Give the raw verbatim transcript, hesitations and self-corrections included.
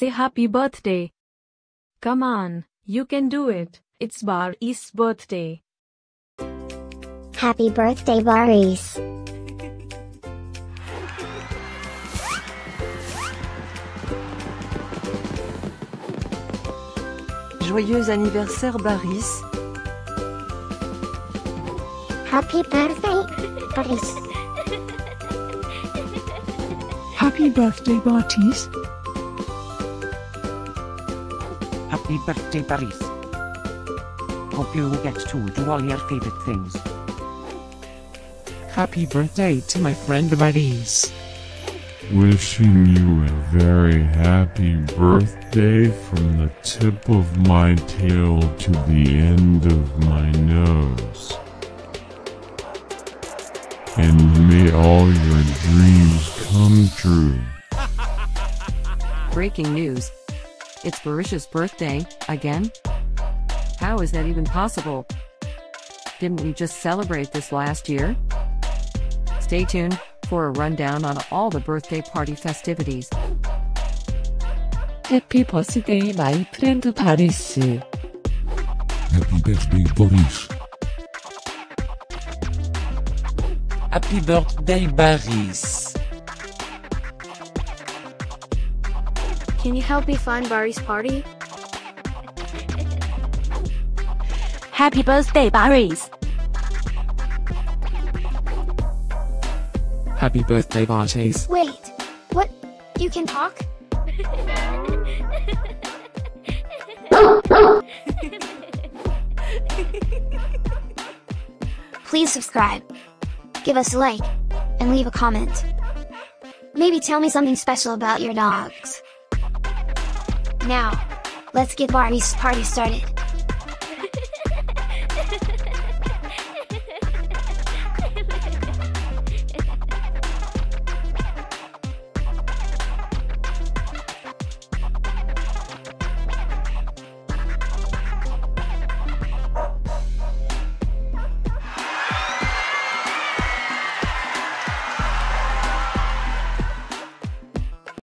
say happy birthday. Come on, you can do it. It's Barış's birthday. Happy birthday, Barış. Joyeux anniversaire, Barış. Happy birthday, Barış. Happy birthday, Barış. Happy birthday, Barış. Hope you will get to do all your favorite things. Happy birthday to my friend Barış. Wishing you a very happy birthday from the tip of my tail to the end of my nose. And may all your dreams come true. Breaking news. It's Barış's birthday, again? How is that even possible? Didn't we just celebrate this last year? Stay tuned for a rundown on all the birthday party festivities. Happy birthday, my friend Barış. Happy birthday, Barış. Happy birthday, Barış. Can you help me find Barış's party? Happy birthday, Barış. Happy birthday, Barış. Wait, what? You can talk? Please subscribe, give us a like, and leave a comment. Maybe tell me something special about your dogs. Now, let's get Barış's party started.